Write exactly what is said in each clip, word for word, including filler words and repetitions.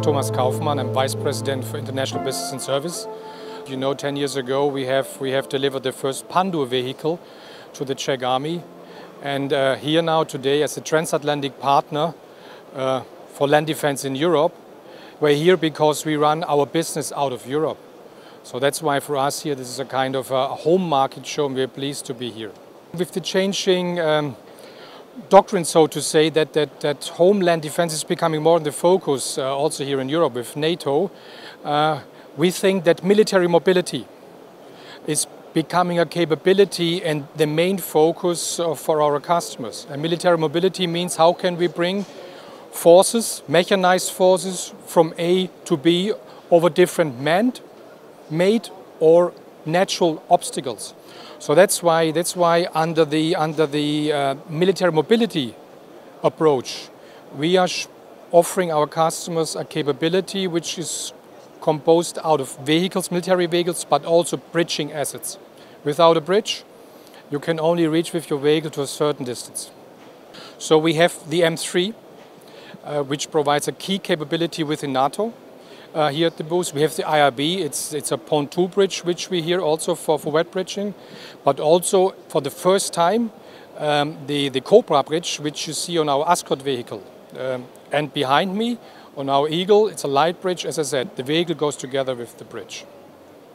is Thomas Kaufmann. I'm Vice President for International Business and Service. You know, ten years ago we have, we have delivered the first Pandur vehicle to the Czech Army. And uh, here now today as a transatlantic partner uh, for land defense in Europe, we're here because we run our business out of Europe. So that's why for us here this is a kind of a home market show, and we're pleased to be here. With the changing um, doctrine, so to say, that, that, that homeland defense is becoming more in the focus uh, also here in Europe with NATO, uh, we think that military mobility is becoming a capability and the main focus uh, for our customers. And military mobility means how can we bring forces, mechanized forces, from A to B over different manned, made or natural obstacles. So that's why, that's why under the, under the uh, military mobility approach, we are sh offering our customers a capability which is composed out of vehicles, military vehicles, but also bridging assets. Without a bridge, you can only reach with your vehicle to a certain distance. So we have the M three, uh, which provides a key capability within NATO. Uh, here at the booth we have the I R B, it's, it's a Pandu bridge which we hear also for, for wet bridging, but also for the first time um, the, the Cobra bridge which you see on our ASCOD vehicle. Um, and behind me on our Eagle, it's a light bridge, as I said, the vehicle goes together with the bridge.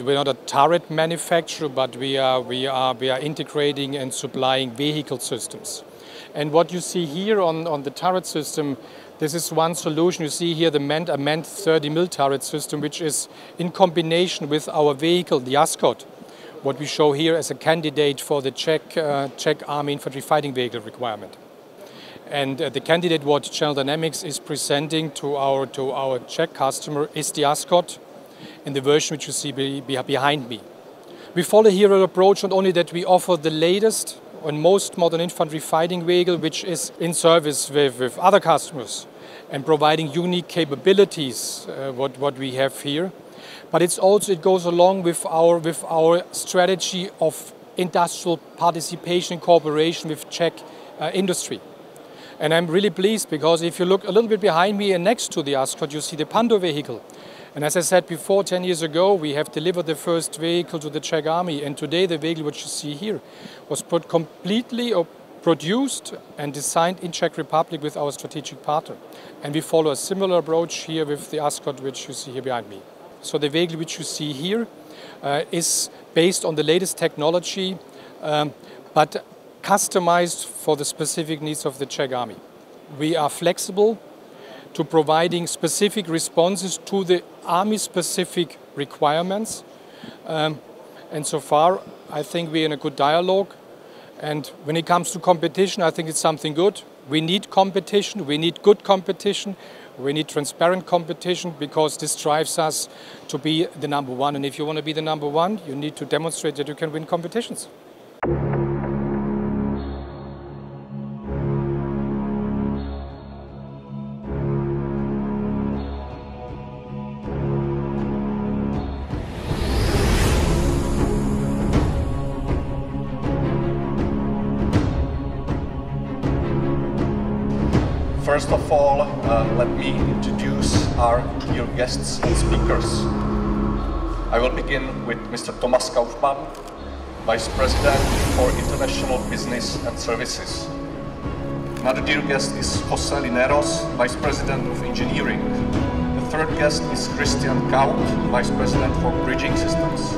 We're not a turret manufacturer, but we are, we are, we are integrating and supplying vehicle systems. And what you see here on, on the turret system, this is one solution. You see here the MANT, a MANT thirty millimeter turret system, which is in combination with our vehicle, the ASCOD, what we show here as a candidate for the Czech, uh, Czech Army infantry fighting vehicle requirement. And uh, the candidate what General Dynamics is presenting to our, to our Czech customer is the ASCOD in the version which you see be, be behind me. We follow here an approach not only that we offer the latest on most modern infantry fighting vehicle, which is in service with, with other customers and providing unique capabilities, uh, what, what we have here. But it's also, it goes along with our, with our strategy of industrial participation and cooperation with Czech uh, industry. And I'm really pleased because if you look a little bit behind me and next to the ASCOD, you see the Pandu vehicle. And as I said before, ten years ago, we have delivered the first vehicle to the Czech Army. And today, the vehicle which you see here was put completely produced and designed in Czech Republic with our strategic partner. And we follow a similar approach here with the ASCOD, which you see here behind me. So the vehicle which you see here uh, is based on the latest technology, um, but customized for the specific needs of the Czech Army. We are flexible to providing specific responses to the Army-specific requirements. Um, and so far, I think we're in a good dialogue. And when it comes to competition, I think it's something good. We need competition, we need good competition, we need transparent competition, because this drives us to be the number one. And if you want to be the number one, you need to demonstrate that you can win competitions. First of all, uh, let me introduce our dear guests and speakers. I will begin with Mister Thomas Kaufmann, Vice President for International Business and Services. Another dear guest is Jose Lineros, Vice President of Engineering. The third guest is Christian Kaup, Vice President for Bridging Systems.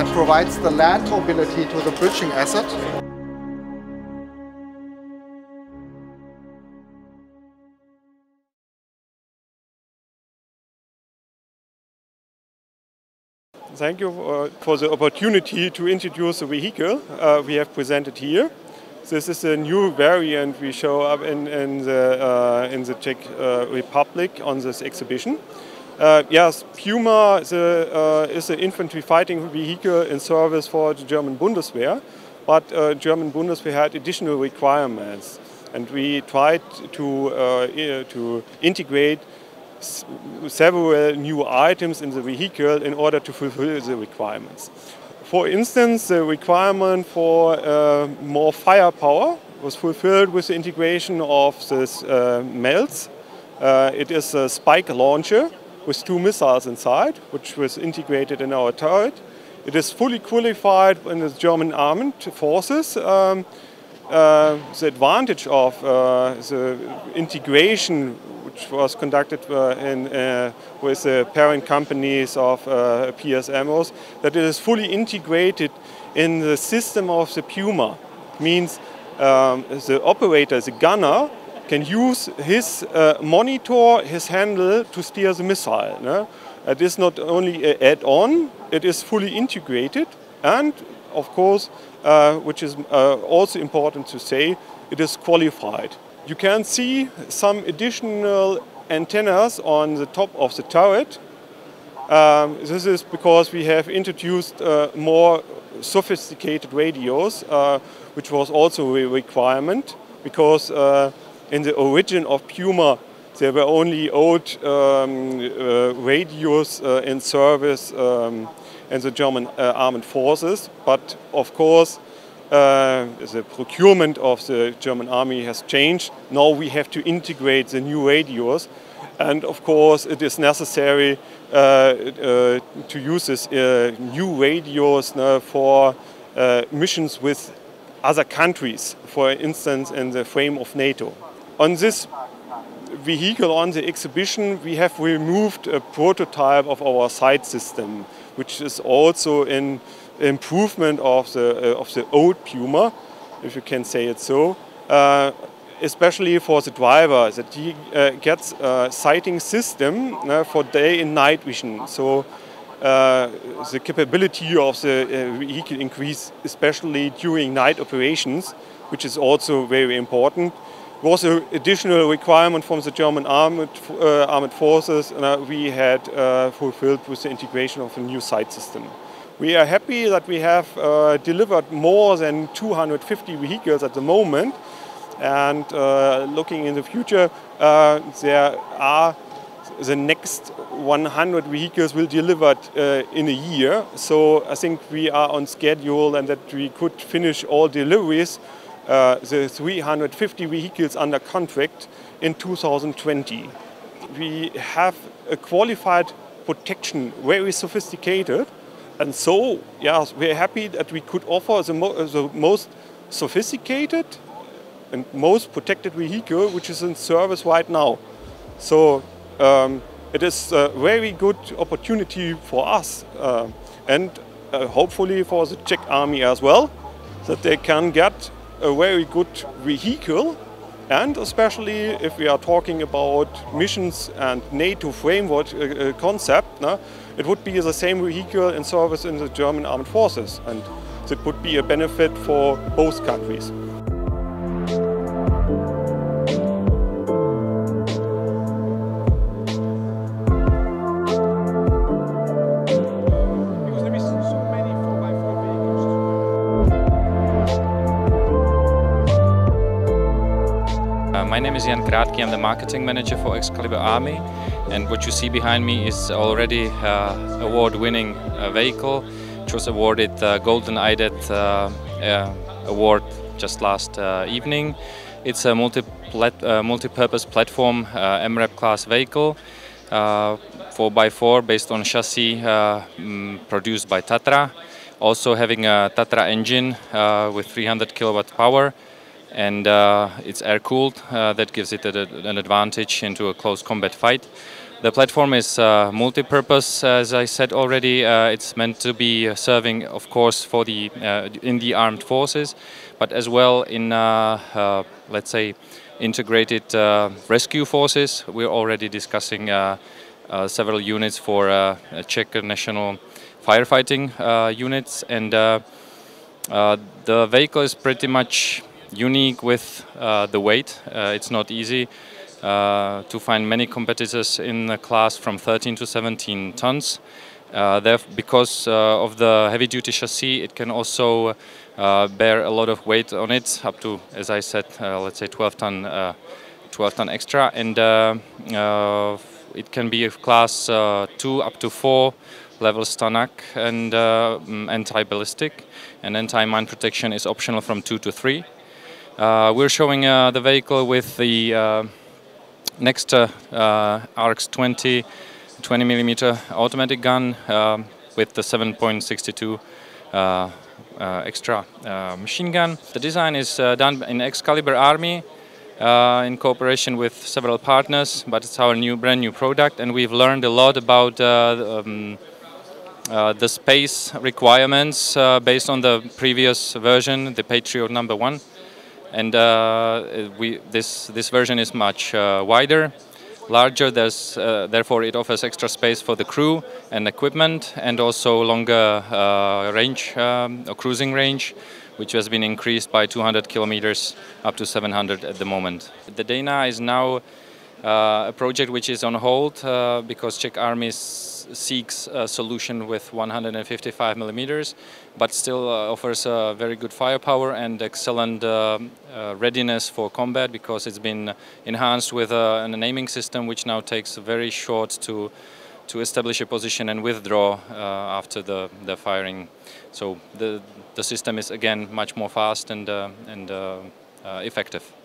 that provides the land mobility to the bridging asset. Thank you for the opportunity to introduce the vehicle uh, we have presented here. This is a new variant we show up in, in, the, uh, in the Czech uh, Republic on this exhibition. Uh, yes, PUMA is an uh, infantry fighting vehicle in service for the German Bundeswehr, but uh, German Bundeswehr had additional requirements, and we tried to, uh, to integrate several new items in the vehicle in order to fulfill the requirements. For instance, the requirement for uh, more firepower was fulfilled with the integration of this uh, MELLS. Uh, it is a spike launcher with two missiles inside, which was integrated in our turret. It is fully qualified in the German armed forces. Um, uh, the advantage of uh, the integration which was conducted uh, in, uh, with the parent companies of uh, P S M Os, that it is fully integrated in the system of the PUMA. It means um, the operator, the gunner, can use his uh, monitor, his handle to steer the missile. No? It is not only an add-on, it is fully integrated, and of course, uh, which is uh, also important to say, it is qualified. You can see some additional antennas on the top of the turret. Um, this is because we have introduced uh, more sophisticated radios, uh, which was also a requirement, because uh, in the origin of PUMA there were only old um, uh, radios uh, in service um, in the German uh, armed forces, but of course Uh, the procurement of the German army has changed. Now we have to integrate the new radios, and of course it is necessary uh, uh, to use this uh, new radios uh, for uh, missions with other countries, for instance in the frame of NATO. On this vehicle, on the exhibition, we have removed a prototype of our sight system, which is also in improvement of the, uh, of the old PUMA, if you can say it so, uh, especially for the driver, that he uh, gets a sighting system uh, for day and night vision. So uh, the capability of the uh, vehicle increase, especially during night operations, which is also very important. Was an additional requirement from the German armed, uh, armed forces, and uh, we had uh, fulfilled with the integration of a new sight system. We are happy that we have uh, delivered more than two hundred fifty vehicles at the moment, and uh, looking in the future, uh, there are the next one hundred vehicles will be delivered uh, in a year. So I think we are on schedule, and that we could finish all deliveries, uh, the three hundred fifty vehicles under contract, in two thousand twenty. We have a qualified protection, very sophisticated. And so, yes, we're happy that we could offer the, mo the most sophisticated and most protected vehicle which is in service right now. So um, it is a very good opportunity for us uh, and uh, hopefully for the Czech Army as well, that they can get a very good vehicle, and especially if we are talking about missions and NATO framework uh, concept, no? It would be the same vehicle in service in the German armed forces, and it would be a benefit for both countries. My name is Jan Kratky, I'm the marketing manager for Excalibur Army, and what you see behind me is already uh, award-winning uh, vehicle, which was awarded uh, Golden Eidet uh, uh, award just last uh, evening. It's a multi-plat uh, multi-purpose platform uh, M RAP class vehicle, uh, four by four based on chassis uh, produced by Tatra, also having a Tatra engine uh, with three hundred kilowatt power. And uh, it's air-cooled, uh, that gives it a, an advantage into a close combat fight. The platform is uh, multi-purpose, as I said already. Uh, it's meant to be serving, of course, for the uh, in the armed forces, but as well in, uh, uh, let's say, integrated uh, rescue forces. We're already discussing uh, uh, several units for uh, Czech national firefighting uh, units, and uh, uh, the vehicle is pretty much unique with uh, the weight. Uh, it's not easy Uh, to find many competitors in the class from thirteen to seventeen tons. Uh, because uh, of the heavy-duty chassis, it can also uh, bear a lot of weight on it, up to, as I said, uh, let's say twelve ton, uh, twelve ton extra. And uh, uh, it can be of class uh, two up to four, level STANAG and uh, anti-ballistic. And anti-mine protection is optional from two to three. Uh, we're showing uh, the vehicle with the uh, Next, uh, uh, A R X twenty millimeter automatic gun uh, with the seven point six two uh, uh, extra uh, machine gun. The design is uh, done in Excalibur Army uh, in cooperation with several partners, but it's our new, brand new product, and we've learned a lot about uh, um, uh, the space requirements uh, based on the previous version, the Patriot number one. And uh, we, this, this version is much uh, wider, larger, there's, uh, therefore it offers extra space for the crew and equipment, and also longer uh, range, um, or cruising range, which has been increased by two hundred kilometers up to seven hundred at the moment. The Dana is now uh, a project which is on hold uh, because Czech Army seeks a solution with one hundred fifty-five millimeters, but still uh, offers a very good firepower and excellent uh, uh, readiness for combat, because it's been enhanced with uh, an aiming system which now takes very short to to establish a position and withdraw uh, after the, the firing. So the the system is again much more fast and uh, and uh, uh, effective.